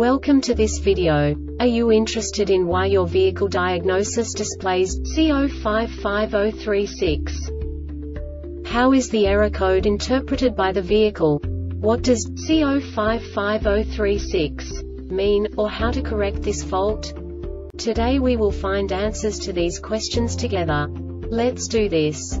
Welcome to this video. Are you interested in why your vehicle diagnosis displays C0550-36? How is the error code interpreted by the vehicle? What does C0550-36 mean, or how to correct this fault? Today we will find answers to these questions together. Let's do this.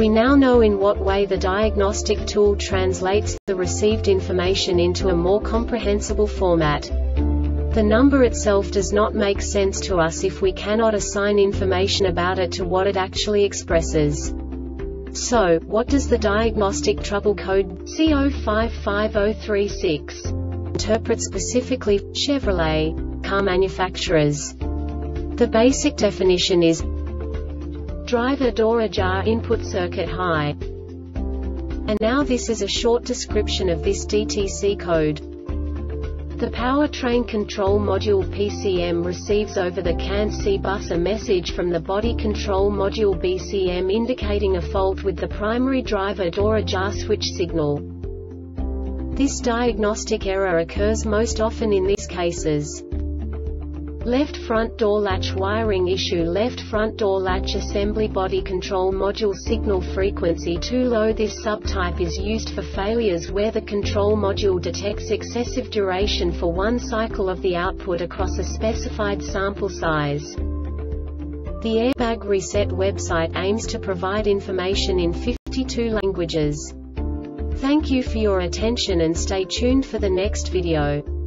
We now know in what way the diagnostic tool translates the received information into a more comprehensible format. The number itself does not make sense to us if we cannot assign information about it to what it actually expresses. So, what does the diagnostic trouble code C055036 interpret specifically, Chevrolet car manufacturers? The basic definition is driver door ajar input circuit high. And now this is a short description of this DTC code. The powertrain control module PCM receives over the CAN-C bus a message from the body control module BCM indicating a fault with the primary driver door ajar switch signal. This diagnostic error occurs most often in these cases: left front door latch wiring issue, left front door latch assembly, body control module signal frequency too low. This subtype is used for failures where the control module detects excessive duration for one cycle of the output across a specified sample size. The Airbag Reset website aims to provide information in 52 languages. Thank you for your attention and stay tuned for the next video.